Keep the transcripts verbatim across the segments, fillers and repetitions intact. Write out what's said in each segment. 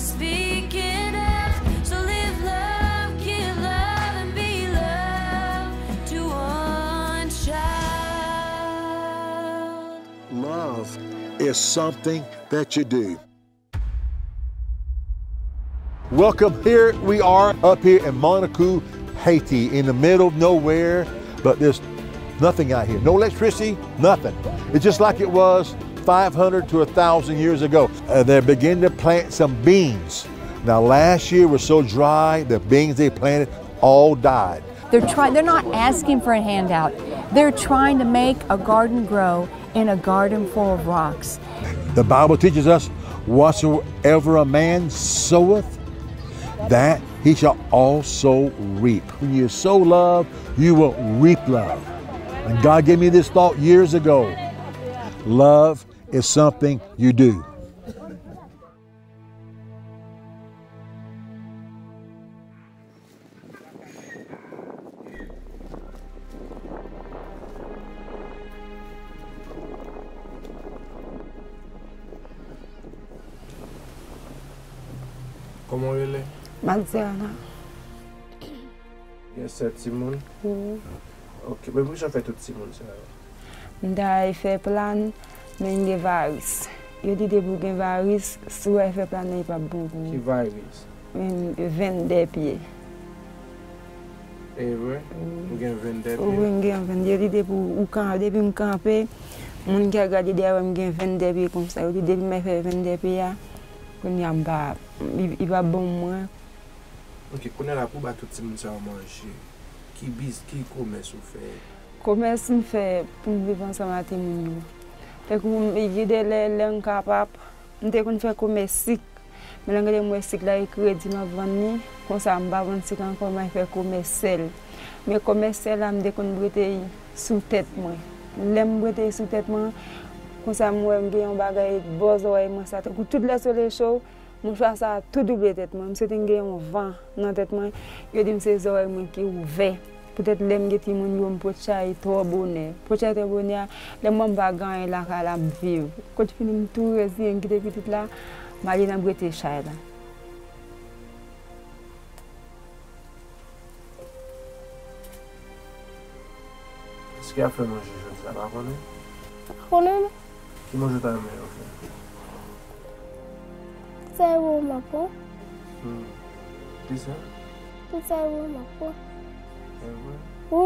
Love is something that you do. Welcome. Here we are up here in Manakou, Haiti, in the middle of nowhere, but there's nothing out here. No electricity, nothing. It's just like it was five hundred to a thousand years ago. Uh, they began to plant some beans. Now last year was so dry, the beans they planted all died. They're, try they're not asking for a handout. They're trying to make a garden grow in a garden full of rocks. The Bible teaches us, whatsoever a man soweth, that he shall also reap. When you sow love, you will reap love. And God gave me this thought years ago. Love is something you do. Como ele? Manzana. Il y a sept Simon. Ok, mais vous avez tout Simon ça. Nda fait plan mais il y a virus. Il dit des bougain virus, sous fait plan il pas beaucoup. Qui virus? vingt-deux pieds. Eh oui, bougain vingt-deux pieds. Bougain vingt-deux, il dit pour ou quand depuis me camper, mon qui regarder derrière me gain vingt-deux pieds comme ça, il dit depuis me fait vingt-deux pieds. Qu'on y a pas il va bon moins. OK, qu'on a la pour tout le monde ça manger. Qui bise, qui commerce ou fait. Commerce me fait pour vivre ensemble avec mon. Fait qu'on guider les gens capables. On te qu'on fait commerce. Mais l'angle de moi c'est là crédit m'a vendre, comme ça me va vendre c'est encore m'a fait commercial. Mais commercial là me te qu'on brete sous tête moi. L'aime brete sous tête moi. Comme ça moi me gagne un bagage bozoy moi ça tout le soleil chaud. Mon frère ça tout doublé tête moi, c'est un gain en vent dans tête moi. Il dit c'est oreille moi qui ouvert. Peut-être l'aime que ti mon yo pour chai trop bonheur. Pour chai trop bonheur, les moi va gagner la la vivre. Quand tu finis tout rien qui depuis tout là, m'aller dans brete chai là. Est-ce qu'il a fait manger je ça pas connait? Connait. Qui mange ta mère? C'est où ma peau? C'est ça? C'est où ma peau? Oui.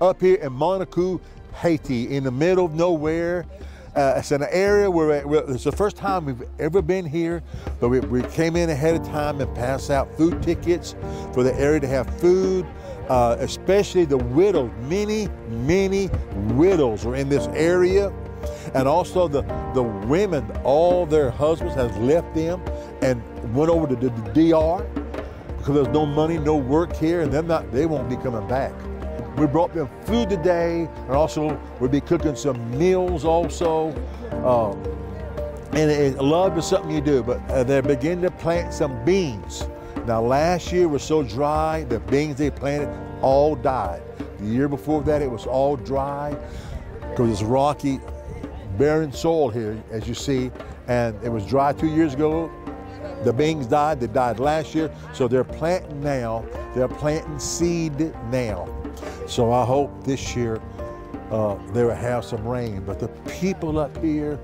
Up here in Manakou, Haiti, in the middle of nowhere. Uh, it's an area where, where it's the first time we've ever been here, but we, we came in ahead of time and passed out food tickets for the area to have food, uh, especially the widows. Many, many widows are in this area. And also the, the women, all their husbands have left them and went over to the, the D R because there's no money, no work here, and they're not, they won't be coming back. We brought them food today, and also we'll be cooking some meals also. Um, and it, love is something you do, but uh, they begin to plant some beans. Now last year was so dry, the beans they planted all died. The year before that, it was all dry, because it's rocky, barren soil here, as you see, and it was dry two years ago. The beans died, they died last year, so they're planting now, they're planting seed now. So I hope this year uh, they will have some rain. But the people up here,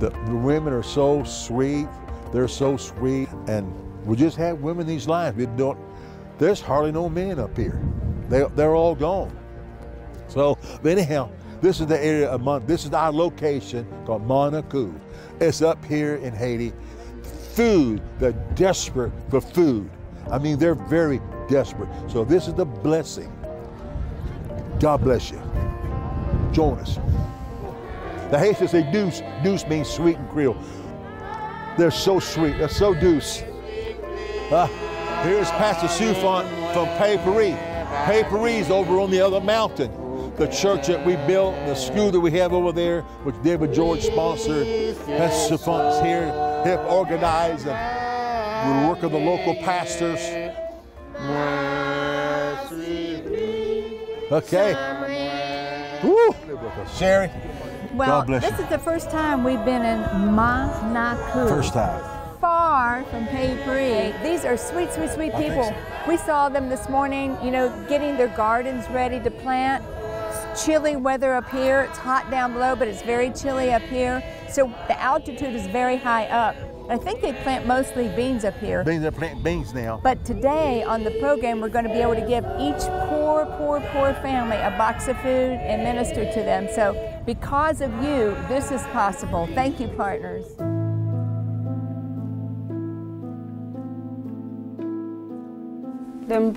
the, the women are so sweet. They're so sweet. And we just have women in these lives. We don't, there's hardly no men up here. They, they're all gone. So but anyhow, this is the area of Manakou. This is our location called Manakou. It's up here in Haiti. Food, they're desperate for food. I mean, they're very desperate. So this is the blessing. God bless you. Join us. The Haitians say deuce. Deuce means sweet and Creole. They're so sweet. They're so deuce. Uh, here's Pastor Souffon from Papery. Papery's over on the other mountain. the church that we built, the school that we have over there, which David George sponsored, has the funds here, help organize and work with the local pastors. Okay. Woo. Sherry. Well, God bless this you. Is the first time we've been in Manakou. First time. Far from Haiti. These are sweet, sweet, sweet people. So. We saw them this morning, you know, getting their gardens ready to plant. It's chilly weather up here. It's hot down below, but it's very chilly up here. So the altitude is very high up. I think they plant mostly beans up here. Beans, they're planting beans now. But today on the program, we're going to be able to give each poor, poor, poor family a box of food and minister to them. So because of you, this is possible. Thank you, partners. Well, here's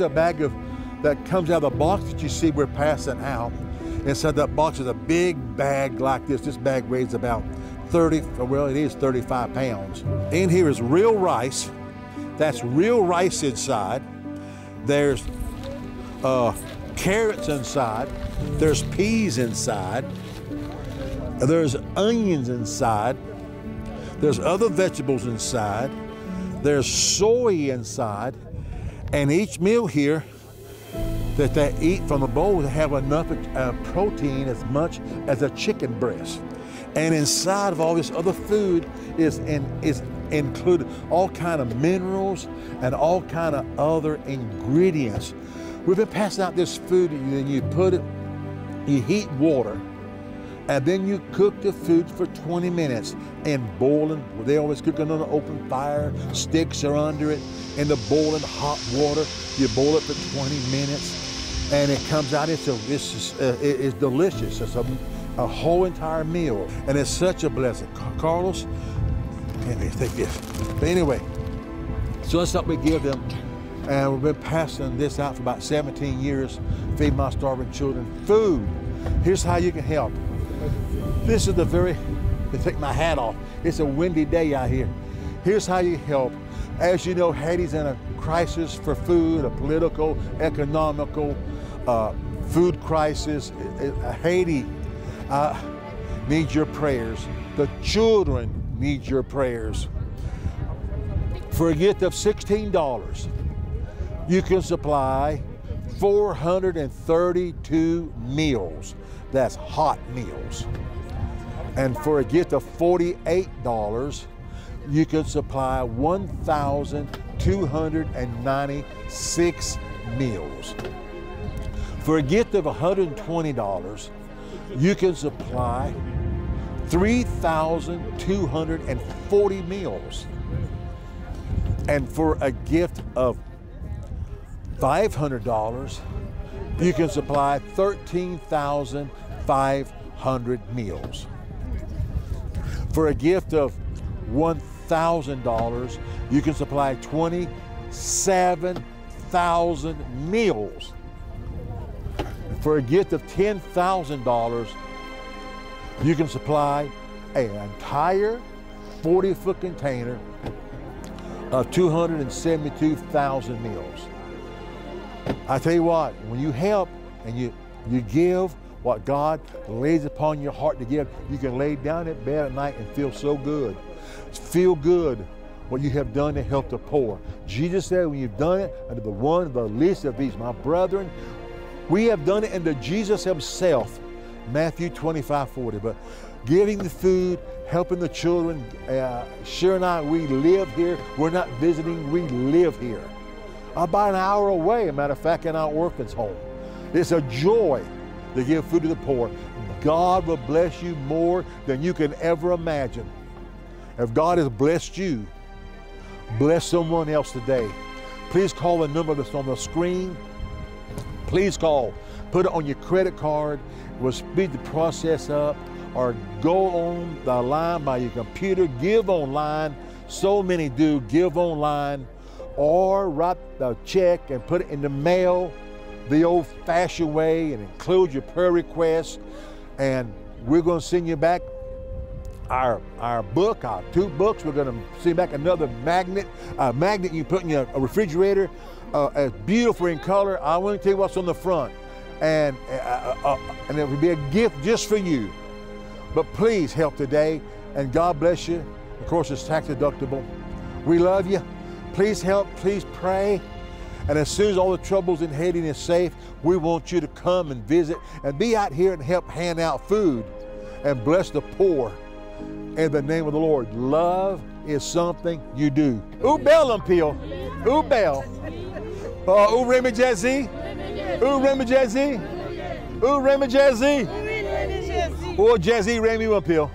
a bag of that comes out of the box that you see we're passing out. Inside that box is a big bag like this. This bag weighs about thirty, well, it is thirty-five pounds. In here is real rice. That's real rice inside. There's uh, carrots inside. There's peas inside. There's onions inside. There's other vegetables inside. There's soy inside. And each meal here that they eat from a bowl, they have enough uh, protein as much as a chicken breast. And inside of all this other food is, in, is included all kind of minerals and all kind of other ingredients. We've been passing out this food, and then you put it, you heat water, and then you cook the food for twenty minutes in boiling. They always cook it on an open fire. Sticks are under it in the boiling hot water. You boil it for twenty minutes, and it comes out. It's a, this is uh, it is delicious. It's a, a whole entire meal, and it's such a blessing. Carlos, can't even think this. But anyway, so that's what we give them. And we've been passing this out for about seventeen years, Feed My Starving Children Food. Here's how you can help. This is the very, I take my hat off. It's a windy day out here. Here's how you help. As you know, Haiti's in a crisis for food, a political, economical, uh, food crisis. Haiti uh, needs your prayers. The children need your prayers. For a gift of sixteen dollars. You can supply four hundred thirty-two meals. That's hot meals. And for a gift of forty-eight dollars, you can supply one thousand two hundred ninety-six meals. For a gift of one hundred twenty dollars, you can supply three thousand two hundred forty meals. And for a gift of five hundred dollars, you can supply thirteen thousand five hundred meals. For a gift of one thousand dollars, you can supply twenty-seven thousand meals. For a gift of ten thousand dollars, you can supply an entire forty-foot container of two hundred seventy-two thousand meals. I tell you what, when you help and you, you give what God lays upon your heart to give, you can lay down at bed at night and feel so good. Feel good what you have done to help the poor. Jesus said, when you've done it unto the one, the least of these, my brethren, we have done it unto Jesus himself, Matthew twenty-five, forty. But giving the food, helping the children, uh, Sherry and I, we live here. We're not visiting, we live here. About an hour away, a matter of fact, in our orphan's home. It's a joy to give food to the poor. God will bless you more than you can ever imagine. If God has blessed you, bless someone else today. Please call the number that's on the screen. Please call. Put it on your credit card. We'll speed the process up. Or go on the line by your computer. Give online. So many do. Give online. Or write the check and put it in the mail the old-fashioned way and include your prayer request. And we're going to send you back our, our book, our two books. We're going to send back another magnet, a magnet you put in your refrigerator. Uh, it's beautiful in color. I want to tell you what's on the front. And, uh, uh, and it would be a gift just for you. But please help today. And God bless you. Of course, it's tax deductible. We love you. Please help. Please pray. And as soon as all the troubles in Haiti is safe, we want you to come and visit and be out here and help hand out food and bless the poor in the name of the Lord. Love is something you do. Ou belle peel. Ou belle. Ou remi jazzy. Ou remi jazzy. Ou remi jazzy. Ou jazzy remi peel.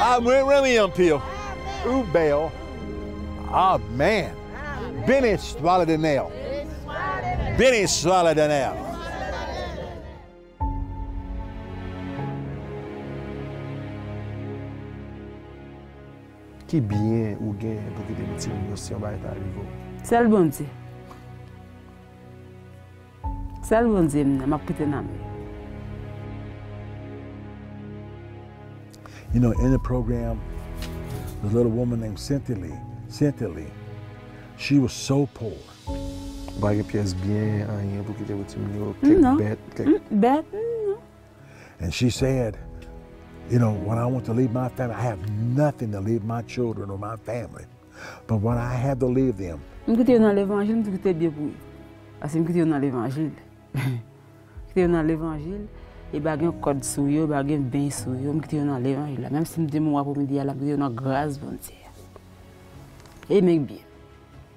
I'm remi peel. Ou belle. Amen. Benny swallow the nail. Benny swallowed an apple. Qui bien ou gain pour que des petits négociants va être arrivés. C'est le bon Dieu. C'est le bon Dieu, m'a quitté na. You know, in the program, the little woman named Sentily, Sentily, she was so poor. And she said, you know, when I want to leave my family, I have nothing to leave my children or my family. But when I have to leave them,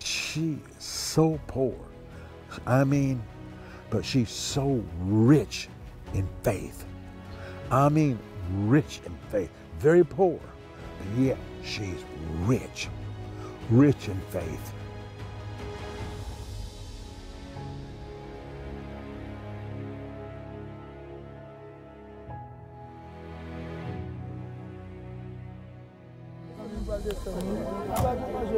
she's so poor. I mean, but she's so rich in faith. I mean, rich in faith. Very poor, but yet she's rich, rich in faith.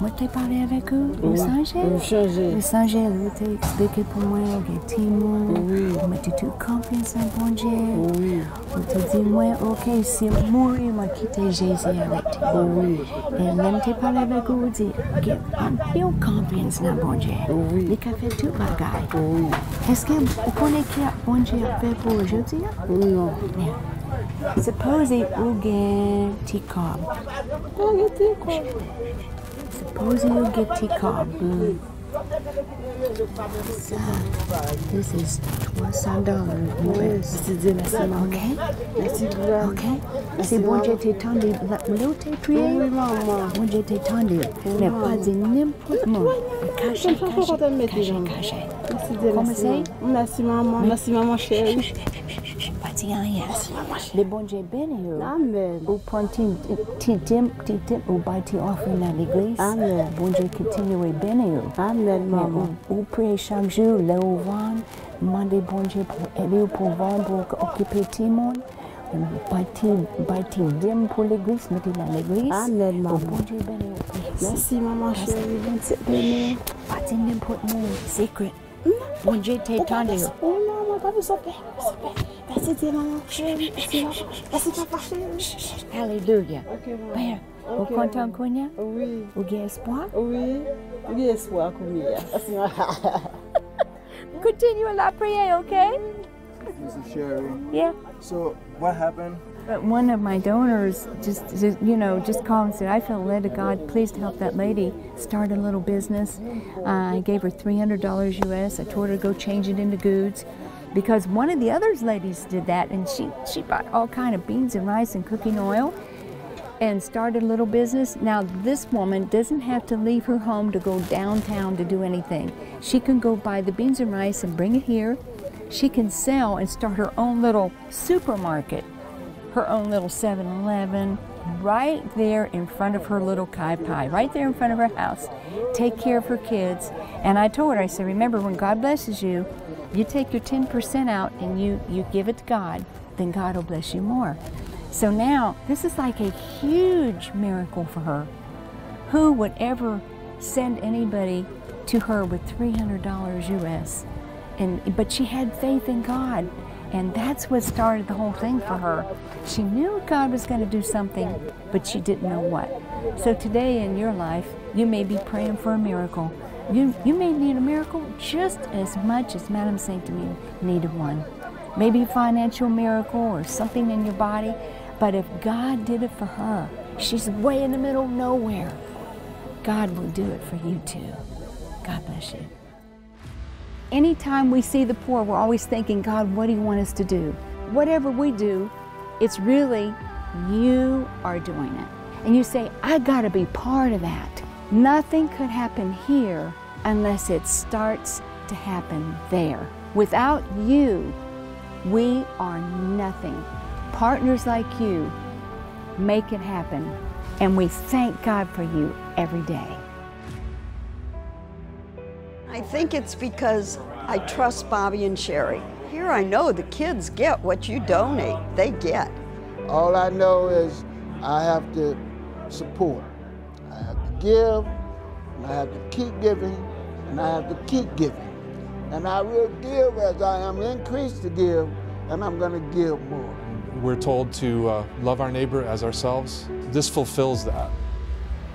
moi t'es parlé avec eux, au Saint-Gilles, au Saint-Gilles, au Saint-Gilles, où t'es expliqué pour moi, les témoins, moi tu te confies en bon Dieu, où tu dis moi, ok, si mourir, moi quitter Jésus avec toi, et même t'es parlé avec eux, dis, ok, on fait confiance en bon Dieu, les cafés tout bagay, est-ce que Okone qui a bon Dieu fait pour aujourd'hui? Non. Suppose you get teacup. I get teacup. Suppose you get teacup. Mm. So, this is two hundred dollars. Okay? Okay? C'est bon, j'étais tendu. L'eau t'es prié? Oui, maman. Bon, j'étais tendu. Mais pas de n'importe quoi. Caché, caché, caché. Comment c'est? Merci, maman. Merci, maman chérie. Le bon Dieu bénit vous. Amen. Vous prenez ou bâtez offrande à l'église. Amen. Bon Dieu continue à bénir vous. Amen, maman. Vous priez chaque jour, là où vous demandez bon Dieu pour aider, pour vendre, pour occuper tout le monde. Vous bâtez bien pour l'église, mettez dans l'église. Amen, maman. Bon Dieu bénit vous. Merci, maman chérie. Bon Dieu bénit vous. Bâtez n'importe où. Secret. Bon Dieu t'étendez vous. Oh non, maman, vous sortez. Hallelujah. Okay, well. Vous okay, comptez encore? Oui. Vous avez espoir? Oui. Vous avez espoir comme hier. Continue la prière, okay? Missus Sherry. Yeah. So what happened? But one of my donors just, just, you know, just called and said, I feel led to God, please to help that lady start a little business. Uh, I gave her three hundred dollars U S. I told her to go change it into goods. Because one of the other ladies did that, and she, she bought all kind of beans and rice and cooking oil. and started a little business. Now this woman doesn't have to leave her home to go downtown to do anything. She can go buy the beans and rice and bring it here. She can sell and start her own little supermarket, her own little seven eleven, right there in front of her little kai pie, right there in front of her house. Take care of her kids. And I told her, I said, remember, when God blesses you, you take your ten percent out and you, you give it to God, then God will bless you more. So now, this is like a huge miracle for her. Who would ever send anybody to her with three hundred dollars U S? And, but she had faith in God. And that's what started the whole thing for her. She knew God was going to do something, but she didn't know what. So today in your life, you may be praying for a miracle. You, you may need a miracle just as much as Madame Saint-Denis needed one. Maybe a financial miracle or something in your body. But if God did it for her, she's way in the middle of nowhere. God will do it for you too. God bless you. Anytime we see the poor, we're always thinking, God, what do you want us to do? Whatever we do, it's really you are doing it. And you say, I gotta be part of that. Nothing could happen here unless it starts to happen there. Without you, we are nothing. Partners like you make it happen. And we thank God for you every day. I think it's because I trust Bobby and Sherry. Here I know the kids get what you donate, they get. All I know is I have to support. I have to give, and I have to keep giving, and I have to keep giving. And I will give as I am increased to give, and I'm gonna give more. We're told to uh, love our neighbor as ourselves. This fulfills that.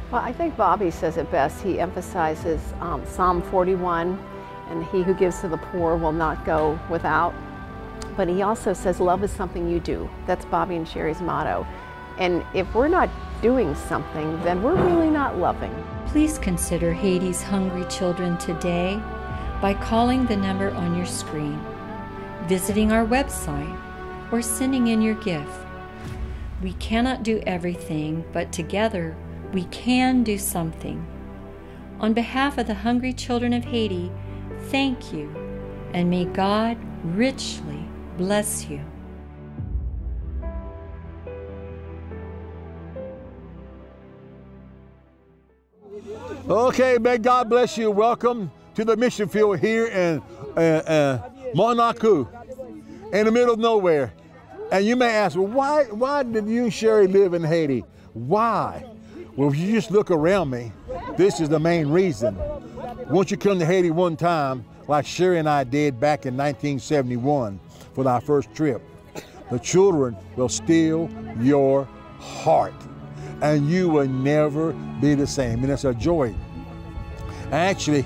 Well, I think Bobby says it best. He emphasizes um, Psalm forty-one, and he who gives to the poor will not go without. But he also says love is something you do. That's Bobby and Sherry's motto. And if we're not doing something, then we're really not loving. Please consider Haiti's hungry children today by calling the number on your screen, visiting our website, or sending in your gift. We cannot do everything, but together, we can do something. On behalf of the hungry children of Haiti, thank you, and may God richly bless you. Okay, may God bless you. Welcome to the mission field here in uh, uh, Manakou, in the middle of nowhere. And you may ask, well, why, why did you, Sherry, live in Haiti? Why? Well, if you just look around me, this is the main reason. Once you come to Haiti one time, like Sherry and I did back in nineteen seventy-one for our first trip, the children will steal your heart and you will never be the same. And it's a joy. Actually,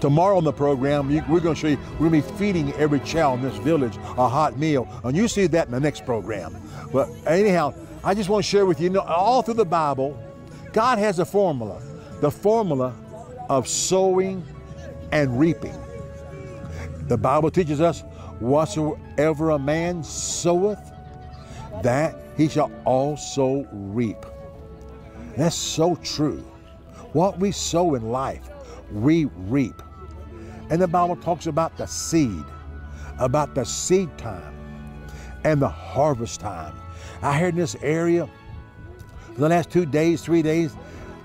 tomorrow on the program, we're gonna show you, we're gonna be feeding every child in this village a hot meal. And you see that in the next program. But anyhow, I just want to share with you, you know, all through the Bible, God has a formula, the formula of sowing and reaping. The Bible teaches us, whatsoever a man soweth, that he shall also reap. That's so true. What we sow in life, we reap. And the Bible talks about the seed, about the seed time and the harvest time. I heard in this area, the last two days, three days,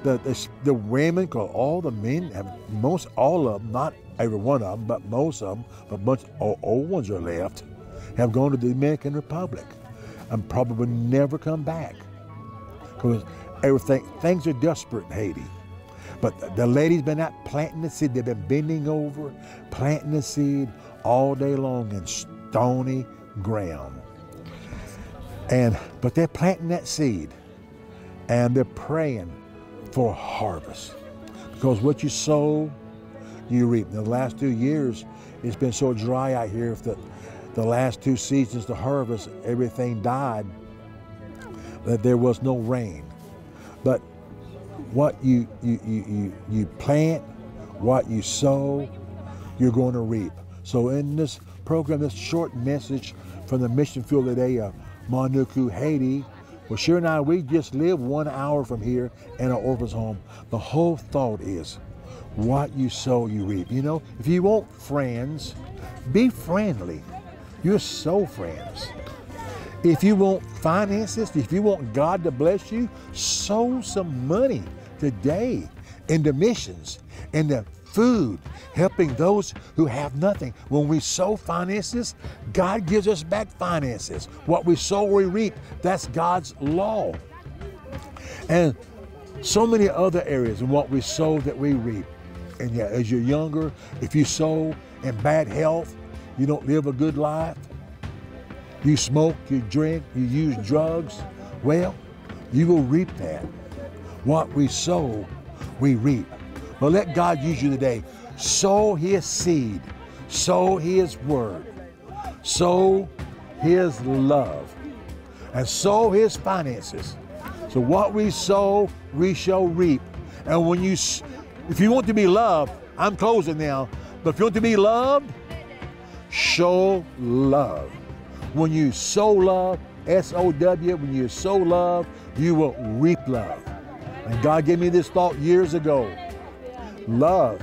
the, the, the women, all the men, have most all of them, not every one of them, but most of them, but much old, old ones are left, have gone to the Dominican Republic and probably never come back because everything, things are desperate in Haiti. But the, the ladies been out planting the seed. They've been bending over, planting the seed all day long in stony ground. And, but they're planting that seed and they're praying for a harvest, because what you sow, you reap. In the last two years, it's been so dry out here. If the, the last two seasons, the harvest, everything died, that there was no rain. But what you, you, you, you, you plant, what you sow, you're going to reap. So in this program, this short message from the mission field today, uh, Manakou, Haiti, Well, Sherry and I, we just live one hour from here in our orphan's home. The whole thought is, what you sow, you reap. You know, if you want friends, be friendly. You're so friends. If you want finances, if you want God to bless you, sow some money today into missions, into food, helping those who have nothing. When we sow finances, God gives us back finances. What we sow, we reap. That's God's law. And so many other areas in what we sow that we reap. And yeah, as you're younger, if you sow in bad health, you don't live a good life, you smoke, you drink, you use drugs, well, you will reap that. What we sow, we reap. But let God use you today. Sow his seed, sow his word, sow his love, and sow his finances. So what we sow, we shall reap. And when you, if you want to be loved, I'm closing now, but if you want to be loved, show love. When you sow love, S O W, when you sow love, you will reap love. And God gave me this thought years ago. Love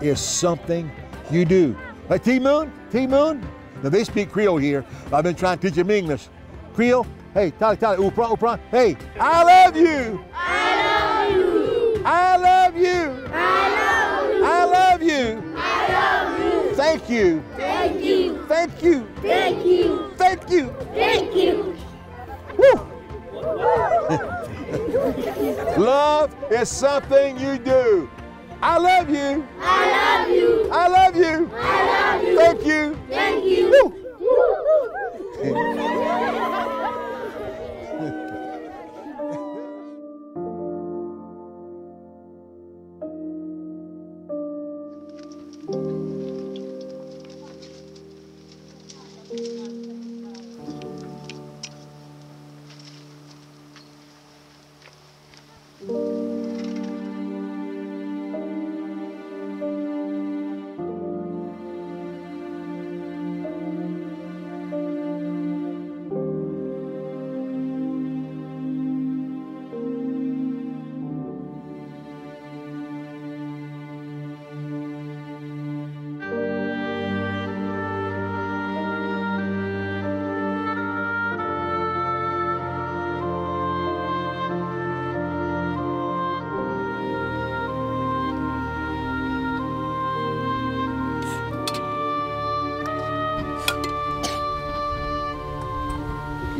is something you do. Hey, T-Moon, T-Moon. Now they speak Creole here. I've been trying to teach them English. Creole, hey, tali, tali, upra, upra. Hey, I love you. I love you. I love you. I love you. I love you. Thank you. Thank you. Thank you. Thank you. Thank you. Thank you. Woo! Love is something you do. I love you. I love you. I love you. I love you. Thank you. Thank you. Woo!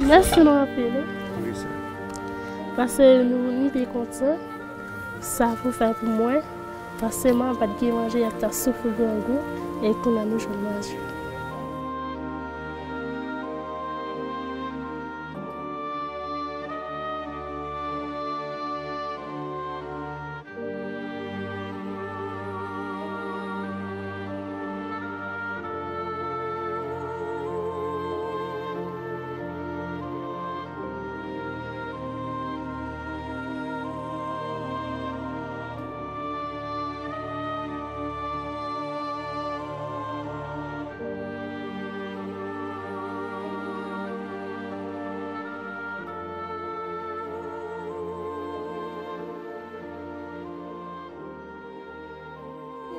Lese nou apele. Oui, ça. Parce que nous ni t'es content, ça vous fait pour moi. Parce que moi, pas de manger avec ta souffle de goût et qu'on a nous je mange.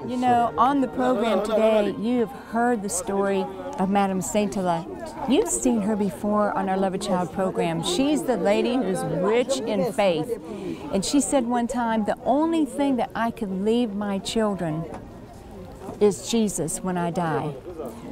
You know, on the program today, you have heard the story of Madame Sentilia. You've seen her before on our Love a Child program. She's the lady who's rich in faith. And she said one time, the only thing that I could leave my children is Jesus when I die.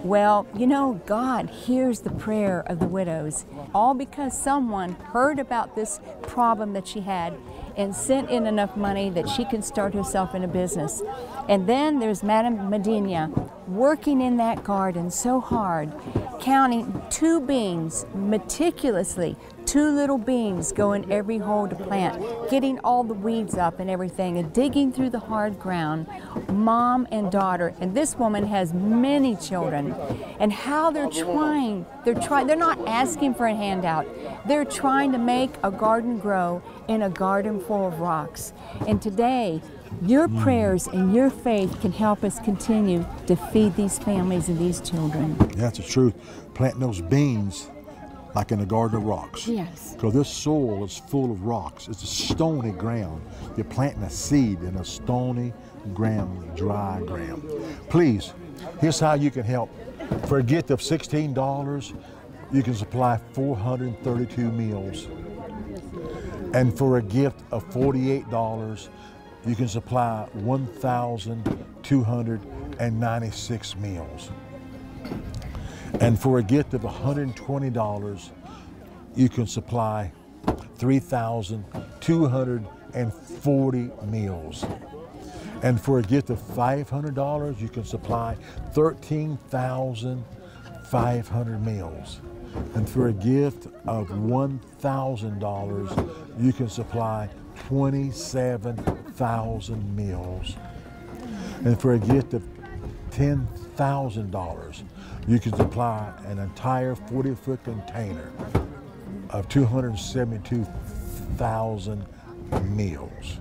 Well, you know, God hears the prayer of the widows, all because someone heard about this problem that she had and sent in enough money that she could start herself in a business. And then there's Madame Medina working in that garden so hard, counting two beans meticulously, two little beans go in every hole to plant, getting all the weeds up and everything, and digging through the hard ground, mom and daughter. And this woman has many children, and how they're trying, they're trying, they're not asking for a handout. They're trying to make a garden grow in a garden full of rocks. And today, your prayers and your faith can help us continue to feed these families and these children. That's the truth. Planting those beans like in the Garden of Rocks. Yes. Because this soil is full of rocks. It's a stony ground. You're planting a seed in a stony ground, dry ground. Please, here's how you can help. For a gift of sixteen dollars, you can supply four hundred thirty-two meals. And for a gift of forty-eight dollars, you can supply one thousand two hundred ninety-six meals. And for a gift of one hundred twenty dollars, you can supply three thousand two hundred forty meals. And for a gift of five hundred dollars, you can supply thirteen thousand five hundred meals. And for a gift of one thousand dollars, you can supply twenty-seven thousand meals. And for a gift of ten thousand dollars, you can supply an entire forty-foot container of two hundred seventy-two thousand meals.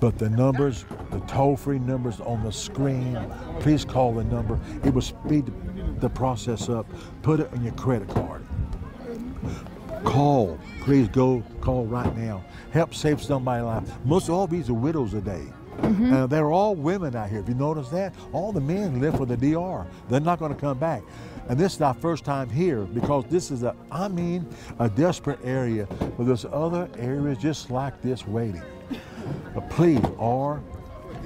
But the numbers, the toll-free numbers on the screen, please call the number. It will speed the process up. Put it on your credit card. Call, please go call right now. Help save somebody's life. Most all these are widows today. Mm-hmm. Uh, they're all women out here. If you notice that, all the men live for the D R. They're not going to come back. And this is our first time here because this is a, I mean, a desperate area. But there's other areas just like this waiting. But please, or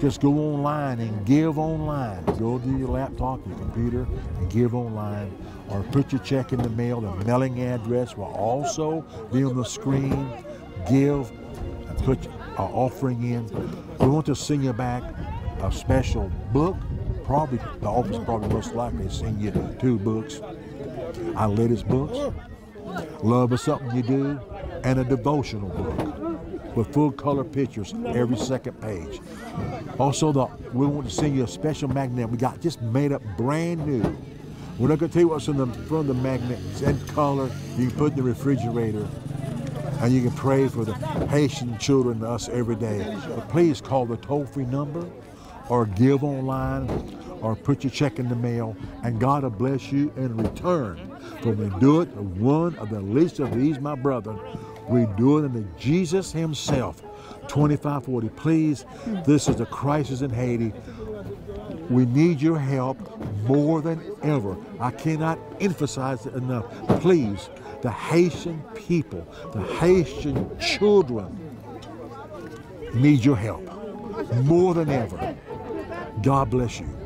just go online and give online. Go to your laptop, your computer, and give online. Or put your check in the mail. The mailing address will also be on the screen. Give and put our offering in. We want to send you back a special book. Probably the office probably most likely send you two books. Our latest books, Love Is Something You Do, and a devotional book with full color pictures every second page. Also, the, we want to send you a special magnet we got just made up brand new. We're not going to tell you what's in the front of the magnet. It's in color. You can put in the refrigerator. And you can pray for the Haitian children and us every day. But please call the toll-free number or give online or put your check in the mail, and God will bless you in return. For we do it to one of the least of these, my brethren. We do it unto Jesus himself. twenty-five forty, please, this is a crisis in Haiti. We need your help more than ever. I cannot emphasize it enough. Please, the Haitian people, the Haitian children need your help more than ever. God bless you.